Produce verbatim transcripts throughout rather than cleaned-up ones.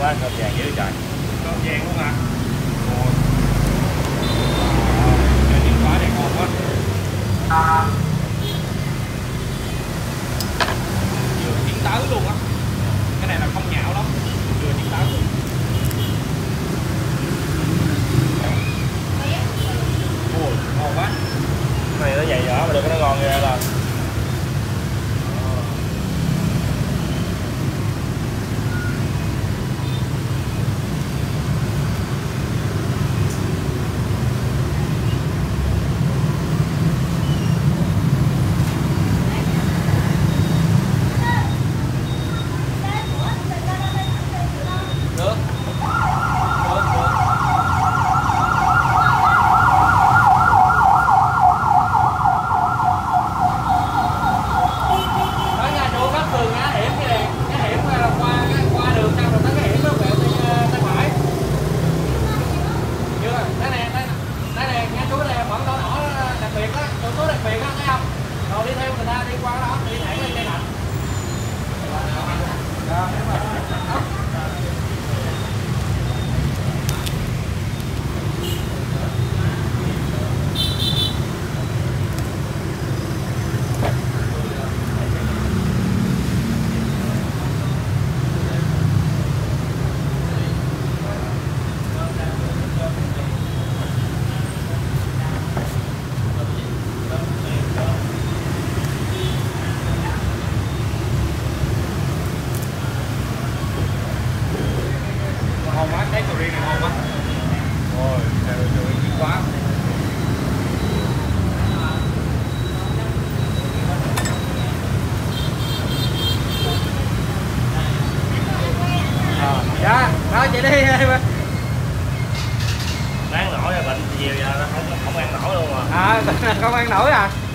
quá, cơm vàng dữ trời. Cơm vàng luôn à. Ôi. Trời nhìn quá đẹp ngon quá. Dừa chín tớ luôn á. Cái này là không nhạo lắm. Dừa chín tớ luôn. Ôi, ngon quá. Cái này nó dày dở mà được nó ngon ghê là.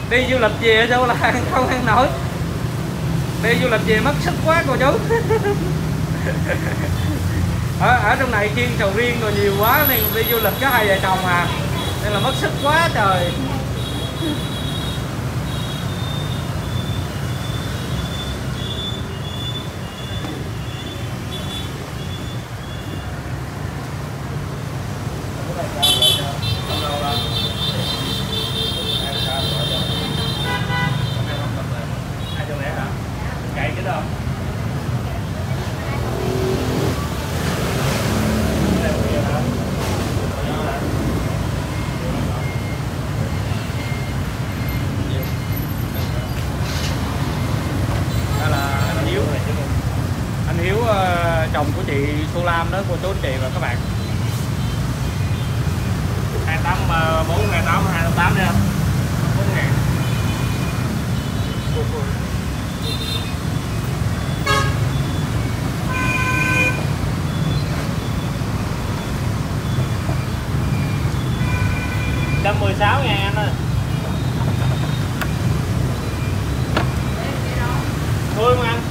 Đi du lịch về Tô Lan không ăn nổi. Đi du lịch về mất sức quá cô chú. Ở, ở trong này chiên sầu riêng rồi nhiều quá nên đi du lịch có hai vợ chồng à. Nên là mất sức quá trời. Tô Lan đó cô chú anh chị và các bạn. Hai tám bốn hai tám hai tám nha. bốn ngàn. một trăm mười sáu ngàn anh ơi. Thôi không anh?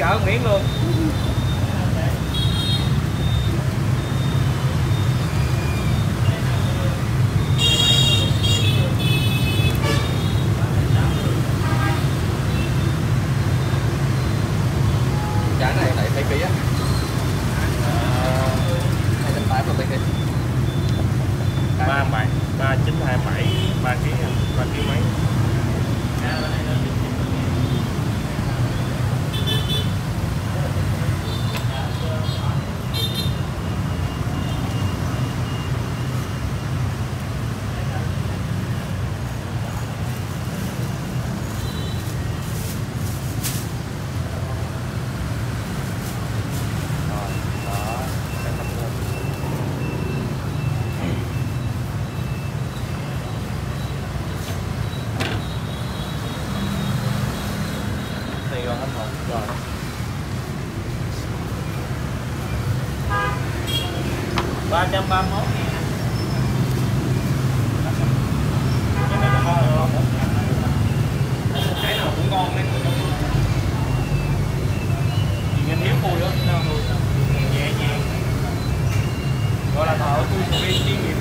Cả miếng luôn. Trái này lại mấy ký á. ba bảy ba chín hai bảy ba ký ba ký mấy. ba trăm ba mươi mốt. Cái nào cũng ngon đấy. Nhìn anh Hiếu vui lắm, nhẹ nhàng. Gọi là thợ tôi đi chuyên nghiệp.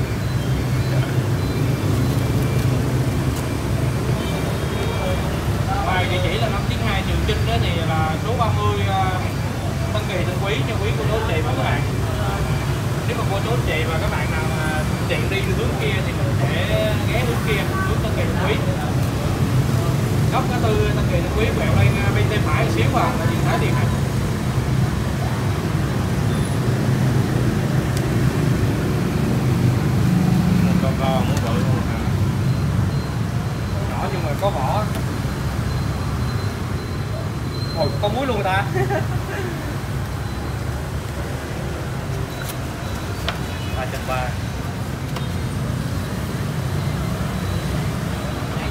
Bài địa chỉ là năm chín hai Trường Chinh đó, thì là số ba mươi Tân Kỳ Tân Quý, cho quý cô chú chị và các bạn. Nếu mà cô chú chị và các bạn nào tiện đi hướng kia thì mình sẽ ghé hướng kia, hướng Tân Kỳ Tân Quý. Góc ngã tư Tân Kỳ Tân Quý quẹo lên bên tay phải xíu vào là nhìn thấy điện hạnh. Một con con muốn bự luôn à. Nhỏ nhưng mà có vỏ. Ôi, có muối luôn ta. ba trăm ba mươi. Tới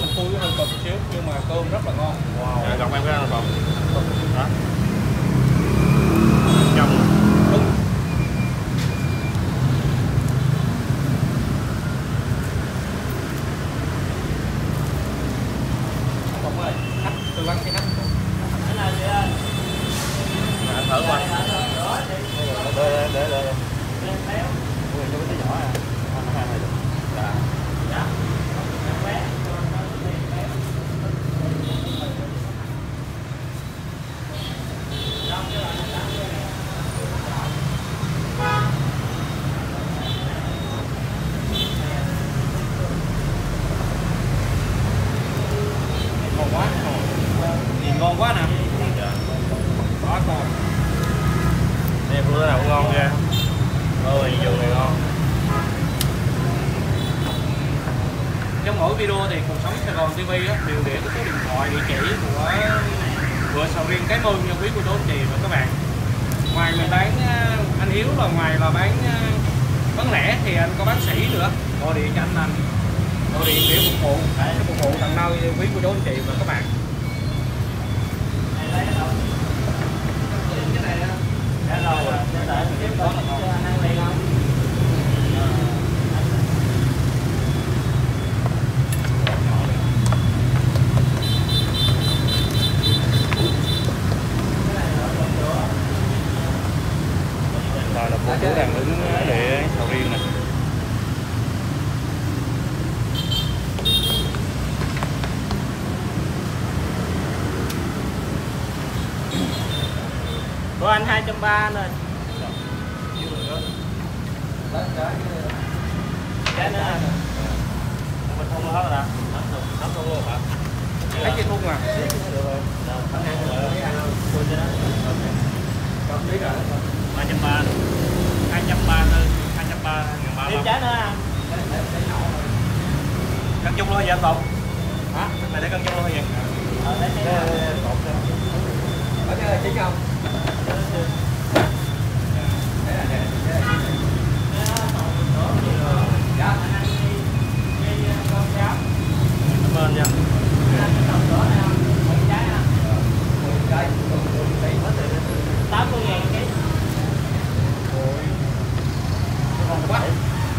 mình khui hơi cực xíu nhưng mà cơm rất là ngon. Wow. Gặp em cái ăn không? Hả? Chồng. Không ơi, khách tư vấn cho khách. Mà thử qua. Để để để. Video thì Cuộc Sống Sài Gòn ti vi đó, điều điểm cái số điện thoại, địa chỉ của vừa sầu riêng Cái Mương cho quý cô chú anh chị và các bạn. Ngoài mình bán anh Hiếu là ngoài là bán bán lẻ thì anh có bán sỉ nữa, gọi điện cho anh anh gọi điện để phục vụ để phục vụ tận nơi quý cô chú anh chị và các bạn. Anh hai trăm ba mươi rồi. Cái nữa anh. Mình không hết rồi hả? Hết luôn luôn hả? Hết cái luôn mà. Được rồi. ba trăm ba mươi. hai trăm ba mươi. hai trăm ba mươi. Tiếp trái nữa anh. Cân chung luôn vậy anh Tùng? Hả? Mày để cân chung luôn vậy? Ờ để cái chính không?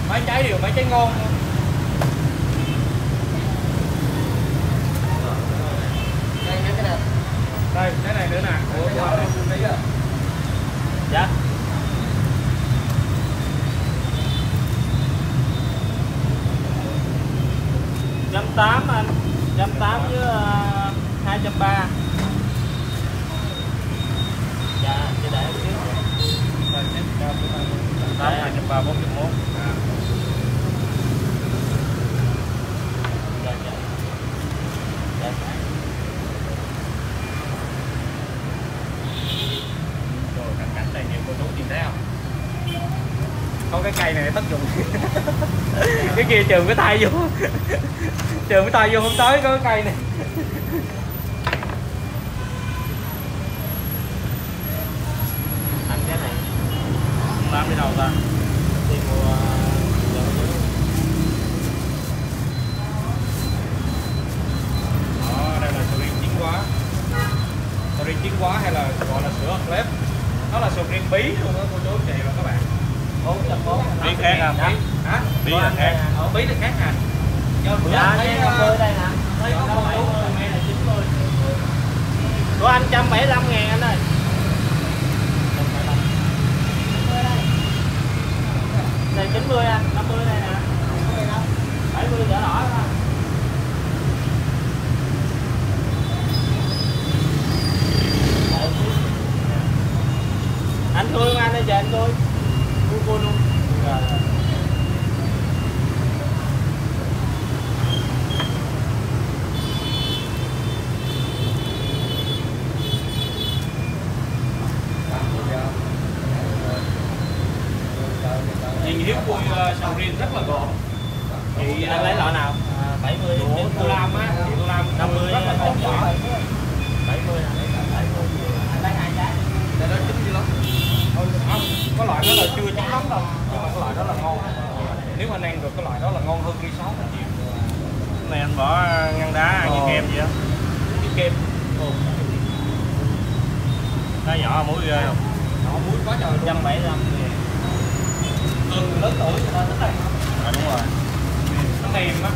Mấy trái đều mấy trái ngon luôn. Đây mấy cái này. Đây, cái này nữa nè. Dạ. một trăm tám mươi anh, một trăm tám mươi với hai trăm ba mươi. Dạ, chị để em xíu. Rồi xếp cao hai trăm ba mươi, bốn trăm mốt. Rồi chị. Dạ. Rồi cảnh cảnh này nhiều cô chú tìm thấy không? Có cái cây này tất dụng. Cái kia trường cái tay vô. Trường cái tay vô không tới, có cái cây này. Ăn cái này không làm đi đâu ta? Đi mua đó, đây là sầu riêng chín quá. Sầu riêng chín quá hay là gọi là sữa lép. Nó là sầu riêng bí luôn đó cô chú chị và các bạn. Bí khác à? Bí hả? Bí là khác. Ở bí là khác à? Cho bữa dạ, anh thấy năm mươi đây nè. Thấy có mẹ là chín mươi. Của anh một trăm bảy mươi lăm ngàn anh ơi. Này chín mươi anh, năm mươi đây nè. bảy mươi đỏ đỏ đó. Anh tươi không anh ơi, chờ anh tươi. Luôn. Rồi. Chị Hiếu vui sầu riêng rất là gọn. Chị đang lấy loại nào? À, bảy mươi. Tô Lan á, chị Tô Lan năm mươi rất là gọn. bảy mươi à? Anh lấy hai trái. Đây đó chín dữ lắm. Không, có loại đó là chưa chín lắm đâu, nhưng mà cái loại đó là ngon. Nếu anh ăn được cái loại đó là ngon hơn ri sót là nhiều. Cái này anh bỏ ngăn đá ăn với kem vậy á. Với kem. Ừ. Nó nhỏ muối ghê không? Nhỏ muối quá trời. một trăm bảy mươi lăm. Tương lớn tuổi cho nên tính đây. À, đúng rồi. Nó mềm á,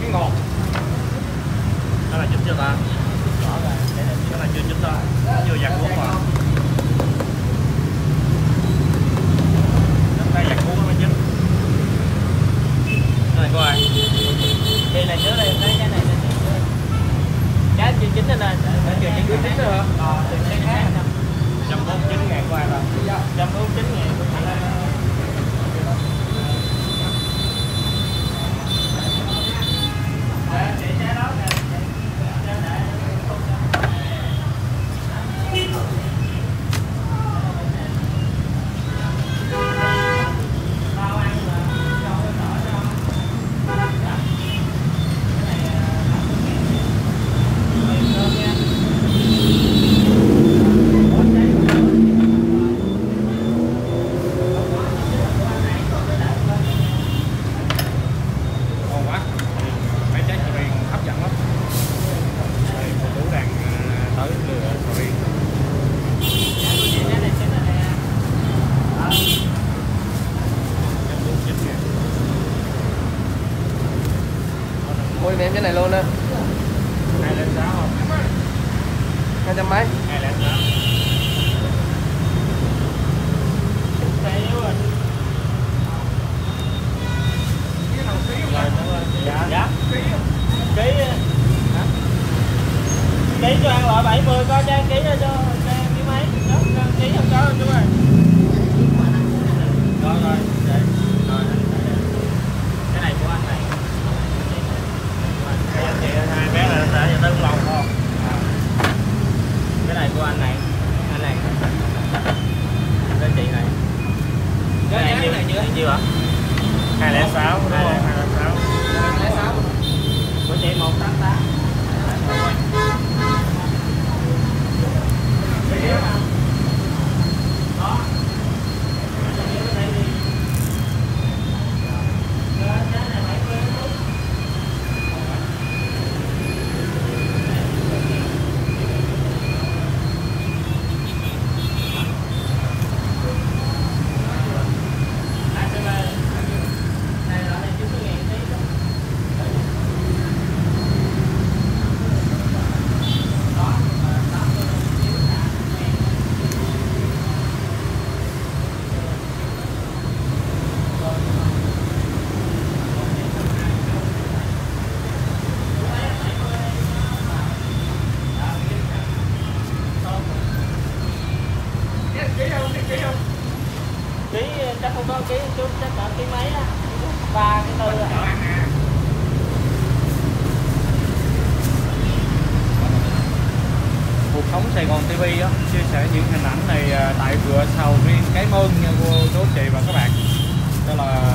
cái ngọt. Đó là chín chưa ta? Rõ rồi. Cái này chưa chín thôi. Chưa giặt uống mà. Đây giặt cuốn nó chín. Đây coi ai. Đây là trước đây cái này là trước. Trái chưa chín nên là phải chờ chín chín nữa hả? Ờ, từ cái khác một trăm bốn mươi chín ngàn coi ai rồi. một trăm bốn mươi chín ngàn của anh ơi. Để trái đó nè. Cái này luôn nè. Này lên sáu không? hai trăm mấy? Này lên sáu. Dạ. Dạ. Ký. Hả? Ký cho ăn loại bảy mươi có trang ký cho trang ký mấy? Đó, trang ký không có chú ơi. Rồi rồi. Hai bé là sẽ tới lòng không? À. Cái này của anh này, anh này, cái chị này, cái này nhiêu này chưa? Nhiêu hả? Hai lẻ sáu, hai lẻ sáu, hai lẻ sáu, của chị một tám tám. Thank you. Ký chắc không có ký chút, chắc có ký mấy á, ba cái tư à. Cuộc sống Sài Gòn ti vi đó, chia sẻ những hình ảnh này tại cửa sầu riêng Cái Mơn nha cô chú chị và các bạn. Đây là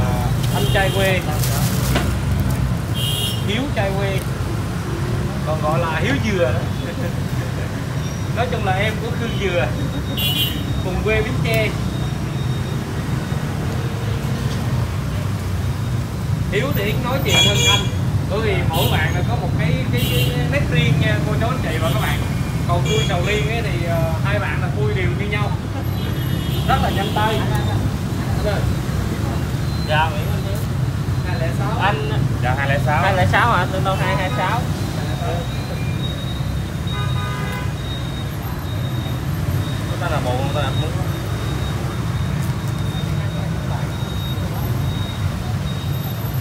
anh trai quê, Hiếu trai quê, còn gọi là Hiếu Dừa đó. Nói chung là em của Khương Dừa, cùng quê Bến Tre. Hiếu thì nói chuyện hơn anh, bởi vì mỗi bạn là có một cái, cái, cái nét riêng nha cô chú anh chị và các bạn. Còn vui sầu riêng ấy thì uh, hai bạn là vui đều như nhau, rất là nhanh tay. Dạ Nguyễn Anh Hiếu. hai không sáu. Anh. Dạ hai không sáu. hai không sáu hả? Tôi đâu hai hai sáu. Chúng ta là bộ, chúng ta là muốn.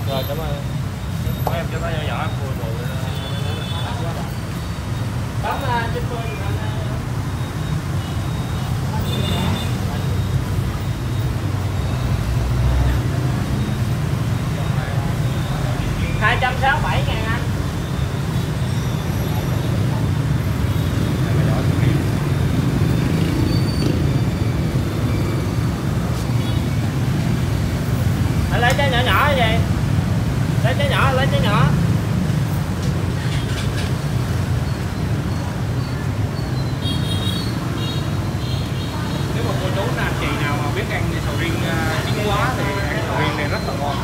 Rồi cảm ơn. Mấy em cho nó nhỏ nhỏ em vui buồn. Cảm ơn anh. hai trăm sáu mươi bảy ngàn anh. Anh lấy trái nhỏ nhỏ như vậy. Lấy trái nhỏ, lấy trái nhỏ. Nếu mà cô chú anh chị nào mà biết ăn sầu riêng chín quá thì ăn sầu riêng này rất là ngon.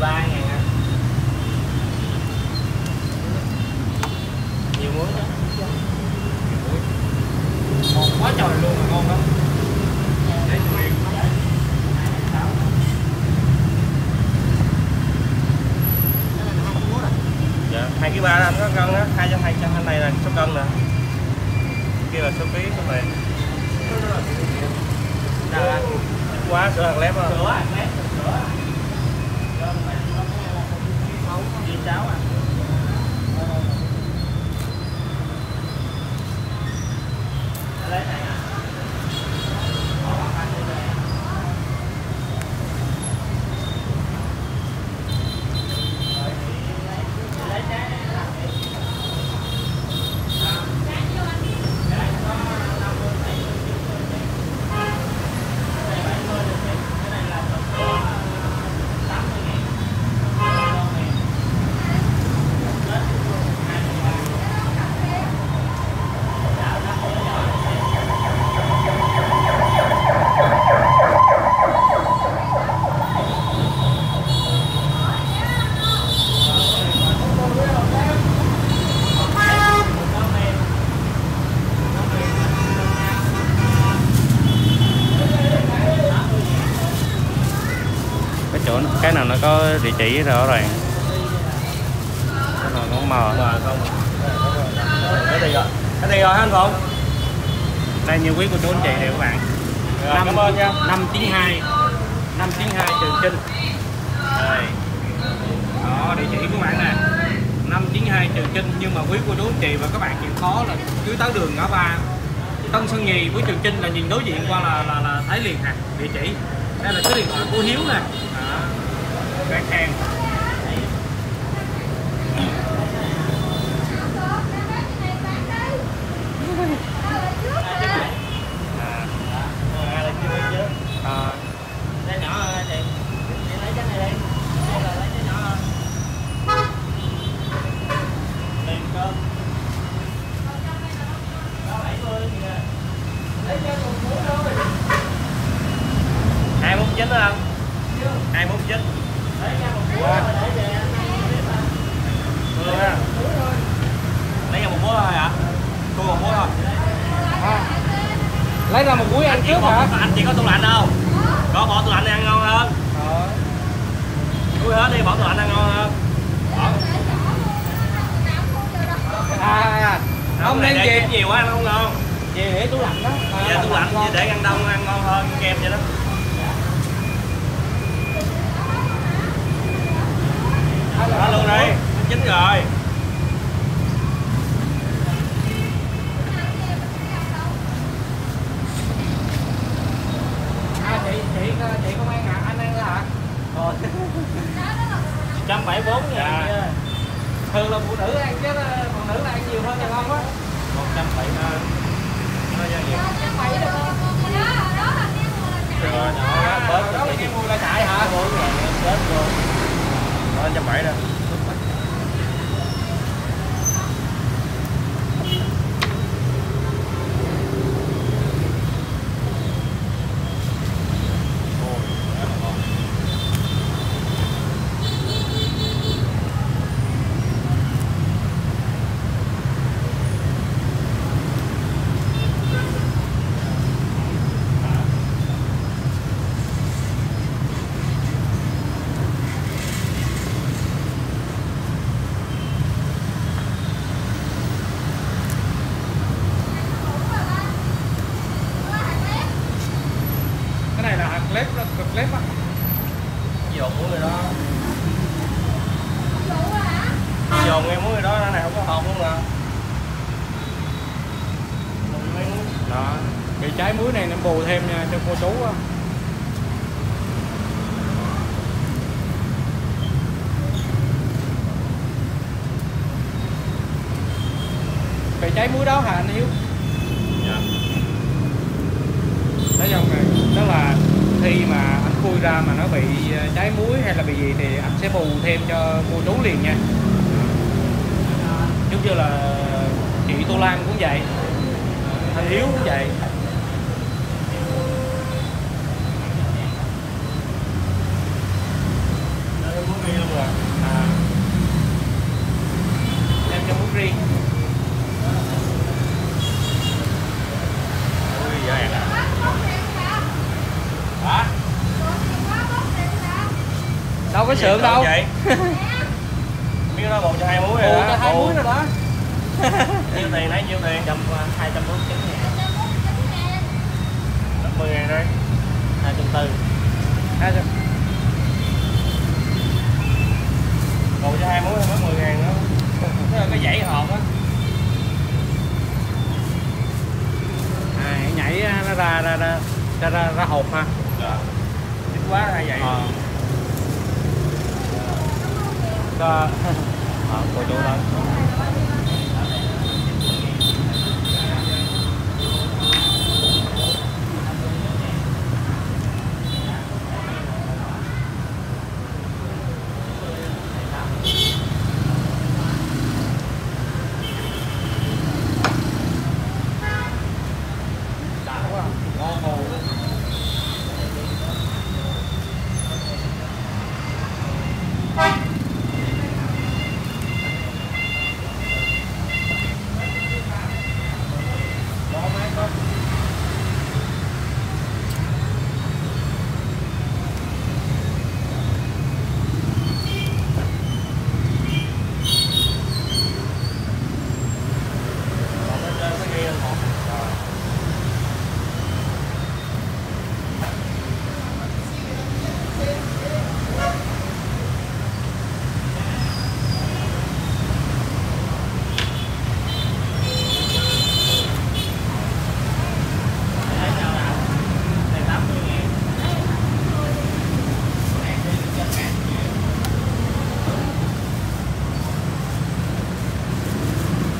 Ba anh có cân á, hai trăm hai trăm anh này là số cân nè, kia là số ký số tiền. Là quá sữa hạt lép không? Sữa lép, sữa. Đi cháo à? Lấy này. Cái nào nó có địa chỉ rõ ràng, cái nào nó mờ không. Cái này rồi, cái này rồi anh Phụng. Đây như quý cô chú anh chị đều các bạn. Rồi, năm, cảm ơn nha. năm chín hai, năm chín hai Trường Chinh. Đây. Đó địa chỉ của bạn nè. năm chín hai Trường Chinh, nhưng mà quý cô chú anh chị và các bạn chịu khó là cứ tới đường ngõ ba Tân Sơn Nhì với Trường Chinh là nhìn đối diện qua là là, là thấy liền à, địa chỉ. Đây là số điện thoại của Hiếu nè. Bán hàng. Lấy ra một muối thôi hả? Tôi còn muối thôi. À. Lấy ra một muối ăn trước hả? Anh chị có tủ lạnh không? Có, bỏ tủ lạnh ăn ngon hơn. Muối hết đi, bỏ tủ lạnh ăn ngon hơn. Bỏ. À, ông đang dịp nhiều quá ăn không ngon. Về để tủ lạnh đó. Về tủ lạnh để để ăn đông ăn ngon hơn kem vậy đó. Đó luôn đi, chín rồi. À chị, chị chị không ăn hả? Anh ăn hả? Ờ. một trăm bảy mươi bốn ngàn. Thường là phụ nữ ăn chứ phụ nữ là ăn nhiều hơn đàn ông á. một trăm bảy mươi. Nó ra nhiều. một trăm bảy mươi được không? Đó, đó là cái mùa là chạy. Rồi, đó, đó là cái mùa là chạy hả? bốn ngàn chết luôn. Đó một trăm bảy mươi đó. Trái muối đó hả anh Hiếu? Dạ. Thấy không này, đó là khi mà anh khui ra mà nó bị trái muối hay là bị gì thì anh sẽ bù thêm cho cô chú liền nha. Giống như là chị Tô Lan cũng vậy, Thanh Hiếu cũng vậy. Đâu có sượng đâu. Miêu nó bột cho hai muối rồi đó. Bột cho hai muối rồi đó. Nhiêu tiền nãy nhiêu tiền? hai trăm bốn mươi chín ngàn. năm mươi ngàn đây. hai trăm bốn mươi. hai trăm. Bột cho hai muối mới mười ngàn nữa. Thế là cái dãy hộp á. À nhảy nó ra ra ra ra ra, ra hộp ha. Dạ. Ít quá hay vậy. Ờ. Ờ, cô chú đó.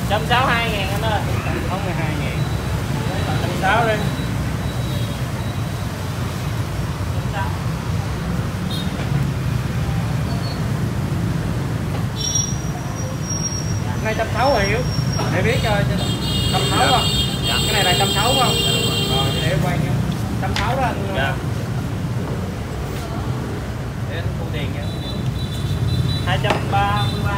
một trăm sáu mươi hai ngàn anh ơi. Một trăm sáu mươi hai ngàn. Một trăm sáu mươi đi. Nay một trăm sáu mươi Hiếu. Để biết cho một trăm sáu mươi không? Dạ. Cái này là một trăm sáu mươi không? Dạ, đúng rồi. Rồi để quay nha. một trăm sáu mươi đó anh. Dạ. Để anh phụ tiền nha. hai trăm ba mươi ba.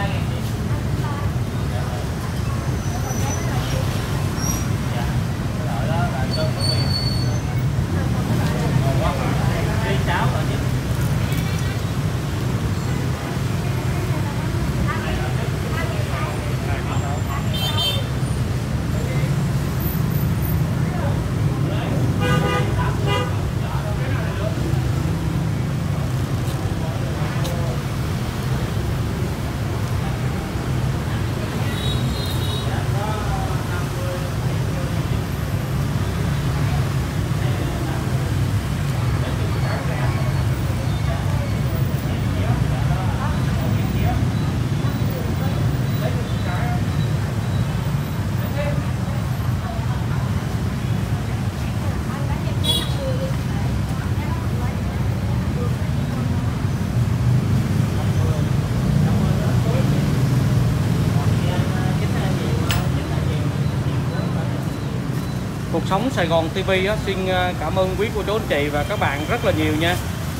Cuộc sống Sài Gòn ti vi á, xin cảm ơn quý cô chú anh chị và các bạn rất là nhiều nha.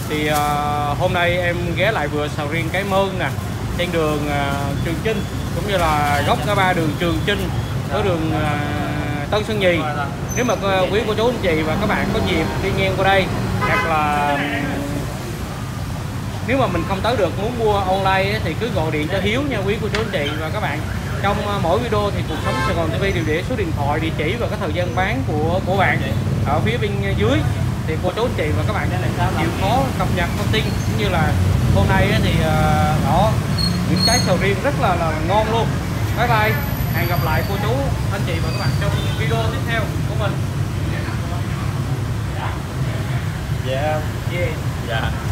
Thì à, hôm nay em ghé lại vừa sầu riêng cái mơn nè, trên đường à, Trường Chinh, cũng như là góc ngã ba đường Trường Chinh tới đường à, Tân Sơn Nhì. Nếu mà quý cô chú anh chị và các bạn có dịp đi ngang qua đây, hoặc là nếu mà mình không tới được muốn mua online á, thì cứ gọi điện cho Hiếu nha quý cô chú anh chị và các bạn. Trong mỗi video thì cuộc sống Sài Gòn ti vi đều để số điện thoại, địa chỉ và cái thời gian bán của của bạn ở phía bên dưới, thì cô chú anh chị và các bạn chịu khó cập nhật thông tin. Cũng như là hôm nay thì đó, những trái sầu riêng rất là, là ngon luôn. Bye bye, hẹn gặp lại cô chú anh chị và các bạn trong video tiếp theo của mình. Dạ yeah. yeah.